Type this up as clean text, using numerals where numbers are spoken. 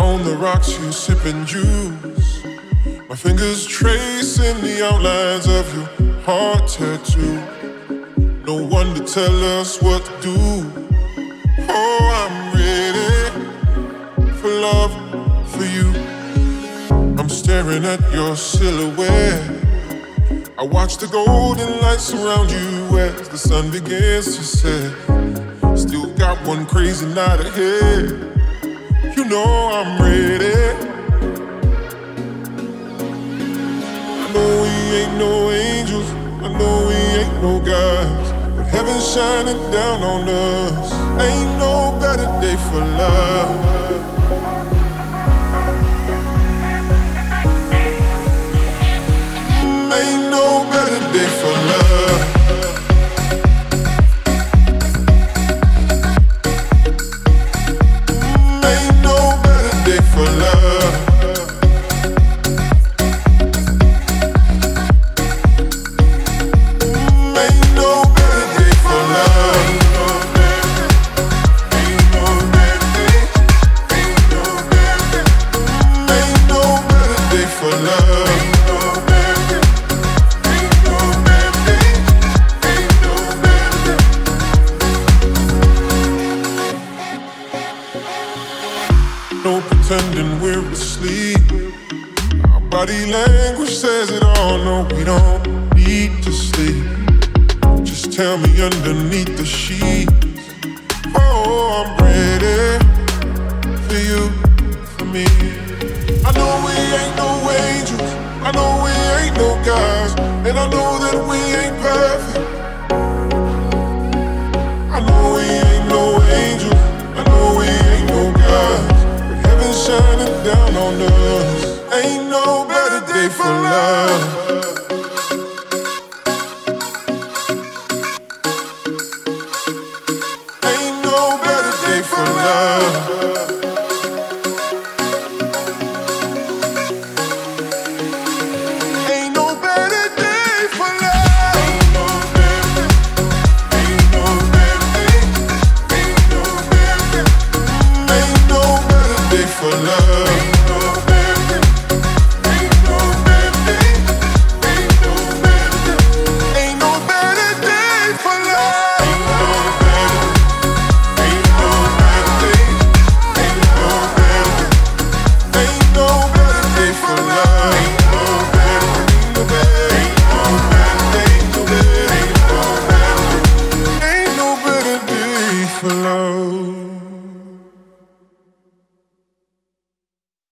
On the rocks you sippin' juice, my fingers tracing the outlines of your heart tattoo. No one to tell us what to do. Oh, I'm ready for love, for you. I'm staring at your silhouette. I watch the golden lights surround you as the sun begins to set. Still got one crazy night ahead. You know I'm ready. I know we ain't no angels, I know we ain't no gods, but heaven's shining down on us. Ain't no better day for love. Ain't no better day for love. No pretending we're asleep. Our body language says it all. No, we don't need to sleep. Just tell me underneath the sheets. Oh, I'm ready for you, for me. I know we ain't no angels, I know we ain't no guys, and I know